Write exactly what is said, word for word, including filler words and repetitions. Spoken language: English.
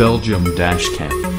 Belgium Dashcam.